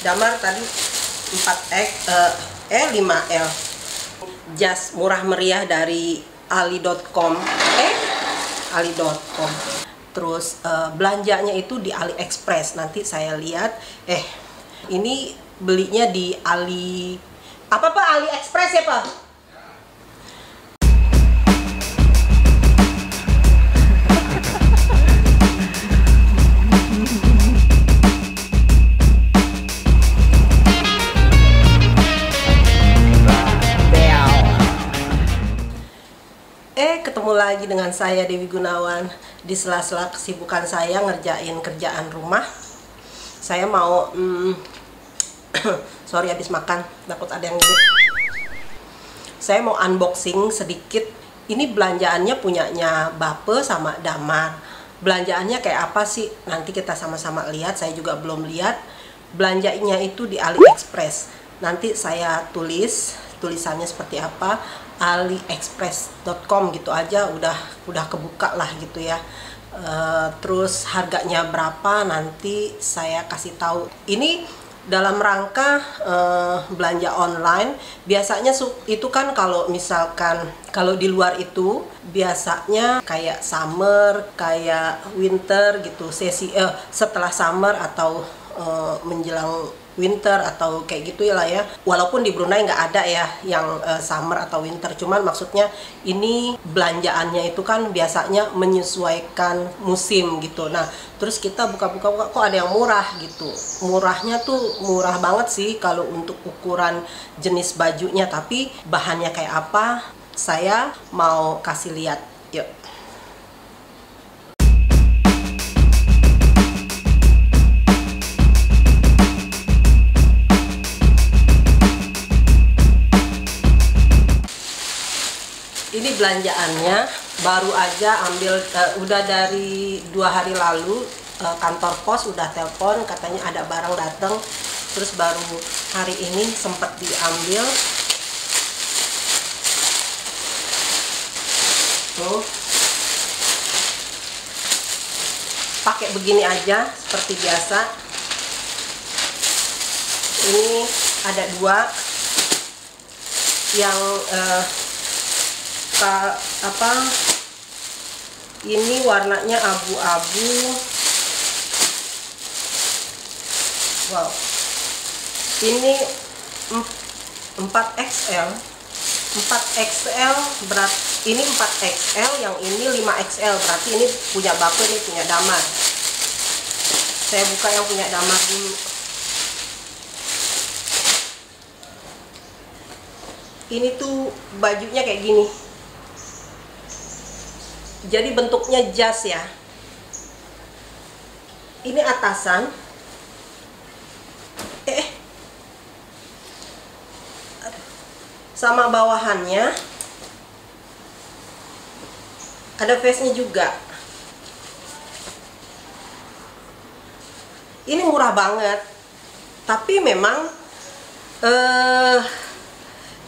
Damar tadi 5L. Jas murah meriah dari ali.com. Terus belanjanya itu di AliExpress. Nanti saya lihat ini belinya di AliExpress ya, Pak? Ketemu lagi dengan saya Dewi Gunawan di sela-sela kesibukan saya ngerjain kerjaan rumah. Saya mau sorry, habis makan, takut ada yang gitu. Saya mau unboxing sedikit. Ini belanjaannya punyanya Bape sama Damar. Belanjaannya kayak apa sih? Nanti kita sama-sama lihat. Saya juga belum lihat. Belanjanya itu di AliExpress. Nanti saya tulis tulisannya seperti apa. AliExpress.com gitu aja udah kebuka lah gitu ya. Terus harganya berapa nanti saya kasih tahu. Ini dalam rangka belanja online. Biasanya itu kan kalau misalkan kalau di luar itu biasanya kayak summer, kayak winter gitu, setelah summer atau menjelang winter atau kayak gitu lah ya. Walaupun di Brunei nggak ada ya yang summer atau winter, cuman maksudnya ini belanjaannya itu kan biasanya menyesuaikan musim gitu. Nah, terus kita buka-buka kok ada yang murah gitu. Murahnya tuh murah banget sih kalau untuk ukuran jenis bajunya, tapi bahannya kayak apa saya mau kasih lihat. Yuk. Ini belanjaannya baru aja ambil, udah dari 2 hari lalu. Kantor pos udah telepon katanya ada barang datang, terus baru hari ini sempat diambil tuh. Pakai begini aja seperti biasa. Ini ada 2 yang ini warnanya abu-abu. Wow, ini 4XL berat. Ini 4XL, yang ini 5XL. Berarti ini punya Bape, ini punya Damar. Saya buka yang punya Damar dulu. Ini tuh bajunya kayak gini. Jadi bentuknya jas ya. Ini atasan. Sama bawahannya. Ada vestnya juga. Ini murah banget. Tapi memang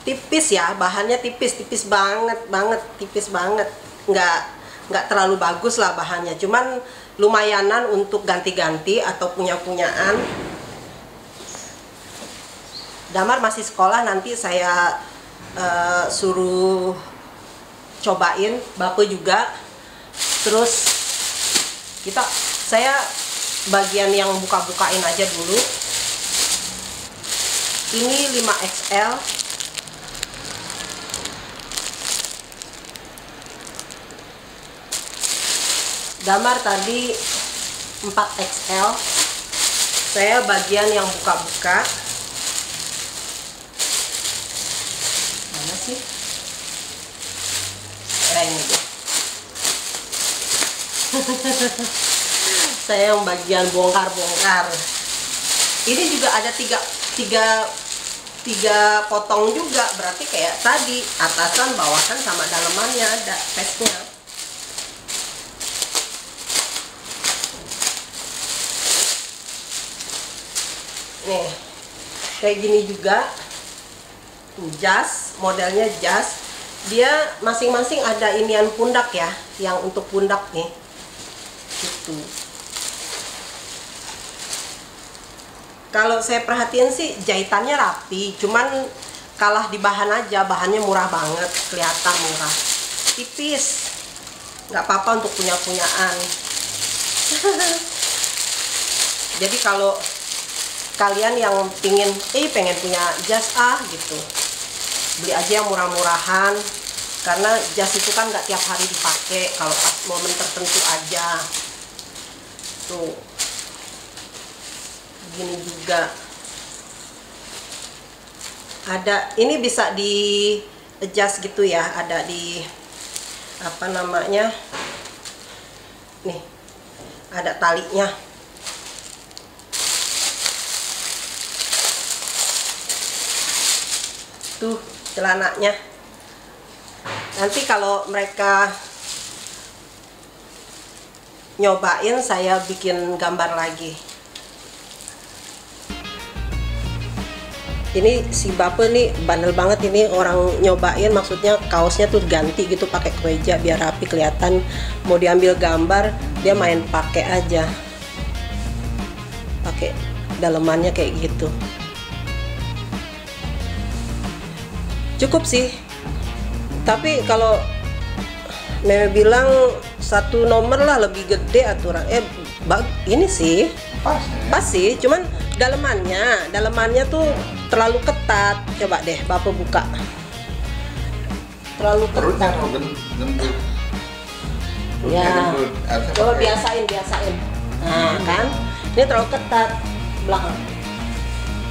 tipis ya, bahannya tipis banget. Nggak terlalu bagus lah bahannya, cuman lumayanan untuk ganti-ganti atau punya-punyaan. Damar masih sekolah, nanti saya suruh cobain. Bape juga. Terus saya bagian yang buka-bukain aja dulu. Ini 5XL. Damar tadi 4XL. Saya bagian yang buka-buka. Mana sih? Ini deh. Saya yang bagian bongkar-bongkar. Ini juga ada tiga potong juga. Berarti kayak tadi, atasan, bawahan, sama dalemannya ada pesnya. Nih, kayak gini juga. Jas, modelnya jas. Dia masing-masing ada inian pundak ya, yang untuk pundak nih. Gitu. Kalau saya perhatiin sih jahitannya rapi, cuman kalah di bahan aja, bahannya murah banget, kelihatan murah, tipis, nggak apa-apa untuk punya-punyaan. Jadi kalau kalian yang pengen punya jas gitu, beli aja yang murah-murahan, karena jas itu kan nggak tiap hari dipakai, kalau pas momen tertentu aja. Tuh, gini juga ada, ini bisa di adjust gitu ya, ada di apa namanya nih, ada talinya. Tuh celananya, nanti kalau mereka nyobain saya bikin gambar lagi. Ini si Bape nih bandel banget, ini orang nyobain, maksudnya kaosnya tuh ganti gitu pakai kemeja biar rapi kelihatan, mau diambil gambar dia main pakai aja, pakai dalemannya kayak gitu. Cukup sih, tapi kalau Meme bilang satu nomor lah lebih gede aturan, ini sih pas sih, cuman dalemannya tuh terlalu ketat. Coba deh Bapak buka, terlalu ketat ya, coba biasain. Nah kan ini terlalu ketat belakang,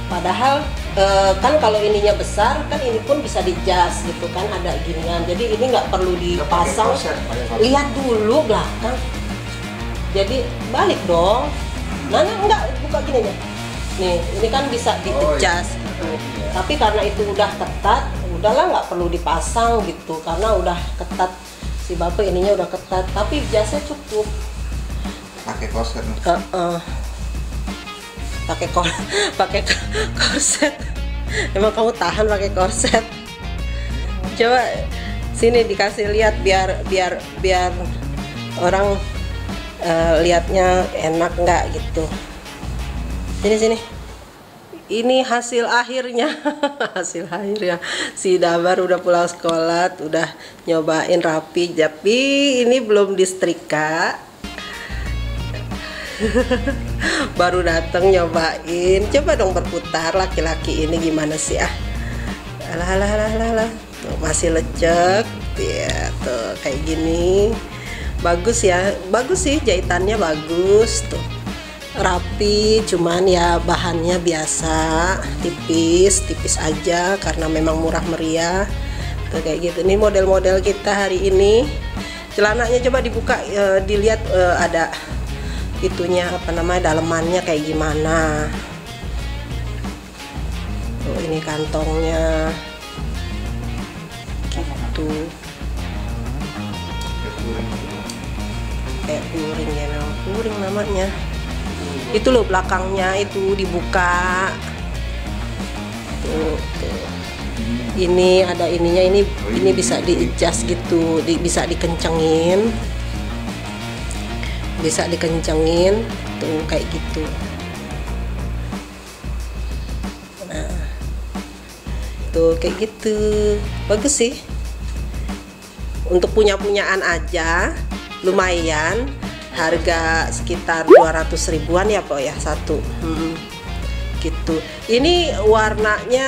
padahal kan kalau ininya besar kan ini pun bisa dijas gitu kan, ada ginian, jadi ini nggak perlu dipasang, lihat dulu belakang, jadi balik dong. Nah enggak, buka gini aja nih, ini kan bisa ditejas gitu. Tapi karena itu udah ketat, udahlah nggak perlu dipasang gitu, karena udah ketat, si Bapak ininya udah ketat, tapi jasnya cukup pakai korset. Pakai korset. Emang kamu tahan pakai korset? Coba sini dikasih lihat biar orang lihatnya enak nggak gitu. Sini. Ini hasil akhirnya. Hasil akhirnya si Damar udah pulang sekolah, udah nyobain rapi, tapi ini belum disetrika. Baru datang nyobain, coba dong berputar, laki-laki ini gimana sih ah? Alah. Tuh, masih lecek, ya tuh kayak gini, bagus ya, bagus sih jahitannya bagus tuh, rapi, cuman ya bahannya biasa, tipis aja karena memang murah meriah, tuh kayak gitu. Ini model-model kita hari ini, celananya coba dibuka, dilihat ada itunya apa namanya, dalemannya kayak gimana. Tuh ini kantongnya gitu, kayak puring ya, puring namanya itu loh, belakangnya itu dibuka tuh. Ini ada ininya, ini bisa di-adjust gitu, bisa dikencengin, tuh kayak gitu. Nah tuh kayak gitu, bagus sih untuk punya-punyaan aja, lumayan, harga sekitar 200 ribuan ya Pak ya satu. Gitu, ini warnanya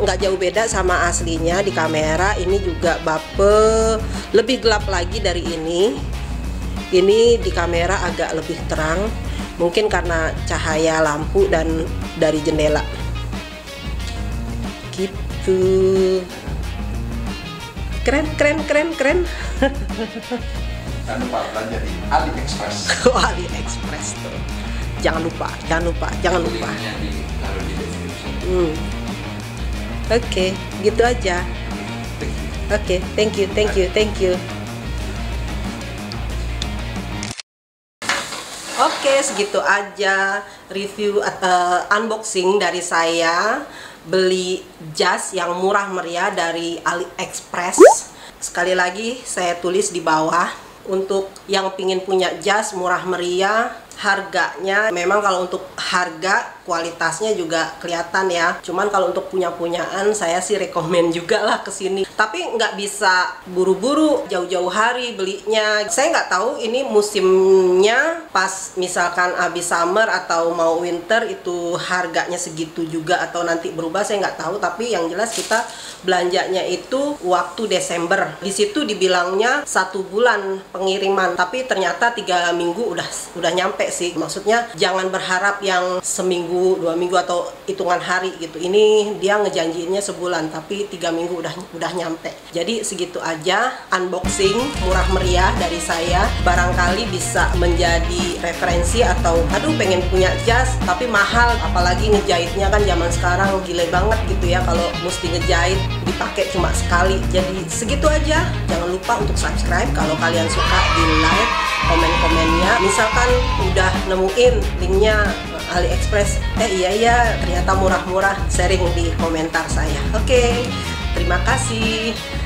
nggak jauh beda sama aslinya di kamera. Ini juga Bape lebih gelap lagi dari ini. Ini di kamera agak lebih terang, mungkin karena cahaya lampu dan dari jendela gitu. Keren. Jangan lupa belanja di AliExpress. AliExpress tuh. Jangan lupa. Oke, gitu aja. Oke, thank you. Oke, segitu aja review unboxing dari saya, beli jas yang murah meriah dari AliExpress. Sekali lagi saya tulis di bawah, untuk yang pingin punya jas murah meriah, harganya memang kalau untuk harga kualitasnya juga kelihatan ya. Cuman kalau untuk punya-punyaan saya sih rekomen juga lah kesini. Tapi nggak bisa buru-buru jauh-jauh hari belinya. Saya nggak tahu ini musimnya pas misalkan habis summer atau mau winter itu harganya segitu juga atau nanti berubah, saya nggak tahu. Tapi yang jelas kita belanjanya itu waktu Desember. Di situ dibilangnya 1 bulan pengiriman, tapi ternyata 3 minggu udah nyampe sih. Maksudnya jangan berharap yang seminggu, 2 minggu atau hitungan hari gitu. Ini dia ngejanjiinnya sebulan, tapi 3 minggu udah nyampe. Jadi segitu aja unboxing murah meriah dari saya. Barangkali bisa menjadi referensi atau aduh pengen punya jas tapi mahal, apalagi ngejahitnya kan zaman sekarang gile banget gitu ya, kalau mesti ngejahit dipakai cuma sekali. Jadi segitu aja. Jangan lupa untuk subscribe. Kalau kalian suka di like, komen-komennya. Misalkan udah nemuin linknya AliExpress, iya ternyata murah-murah, sharing di komentar saya. Oke, terima kasih.